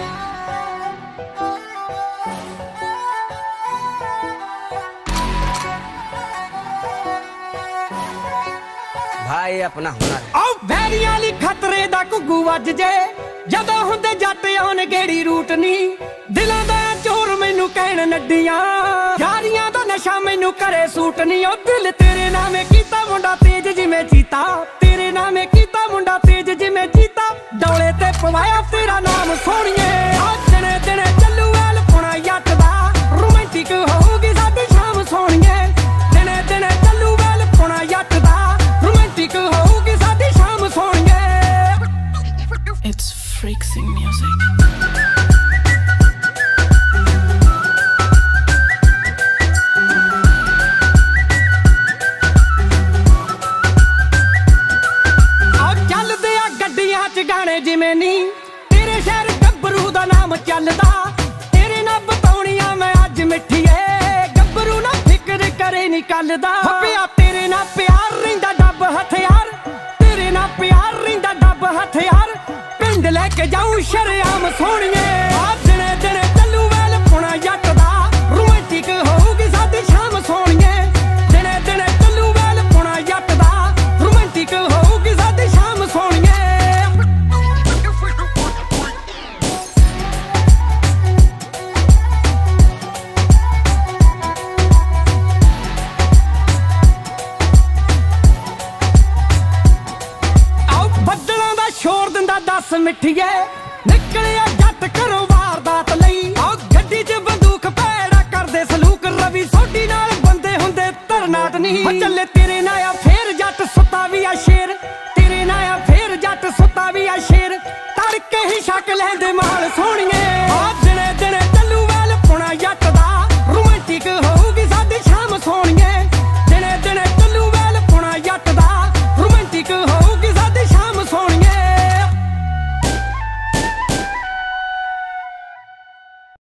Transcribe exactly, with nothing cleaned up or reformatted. भाई अपना हुनर खतरे दा कुगू वज जे जदों हुंदे जट आउण गेड़ी रूट नी दिलां दा चोर मैनू कहण नड्डियां यारियां दा नशा मैनू करे सूट नी। ओ दिल तेरे नामे कीता मुंडा तेज जिवें चीता, तेरे नामे कीता मुंडा तेज जिवें चीता, डौले ते पवाया तेरा नाम सोहणिए। आज दिने दिने चलू एल पुणा यट दा रोमांटिक होगी साडी शाम सोहणिए। दिने दिने चलू एल पुणा यट दा रोमांटिक होगी साडी शाम सोहणिए। It's freaking music. गाने जिमें नी तेरे शहर गब्बरू दा नाम चलदा, तेरे ना बताउणियां मैं अज मिठिए। गब्बरू ना फिक्र करे नी कल दा, पिया तेरे ना प्यार रहिंदा डब हथियार, तेरे ना प्यार रहिंदा डब हथियार, पिंड लैके जाऊं शरेआम सोहणिए। दिने दिने चलू वेल पुणा जट दा रोमांटिक होगी साडी शाम सोहणिए। दिने दिने चलू वेल पुणा जट दा रोमांटिक होगी साडी शाम सोहणिए। दस मिठिए निकलिया जट करो वारदात लई, गड्डी च बंदूक भैड़ा करदे सलूक, रवि सोडी नाल बंदे हुंदे तरनात नी। चले तेरे नाया फेर जट सुताविया शेर, तेरे नाया फेर जट सुताविया शेर, तड़के ही शक लैंदे माल सोहणिए।